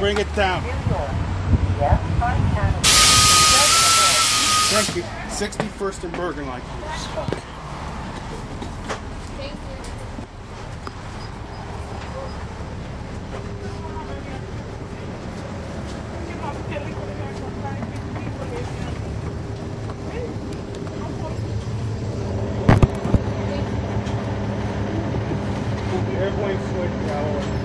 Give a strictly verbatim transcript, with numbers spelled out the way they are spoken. Bring it down. Thank you. sixty-first and Bergen like yours. Airplane foot power.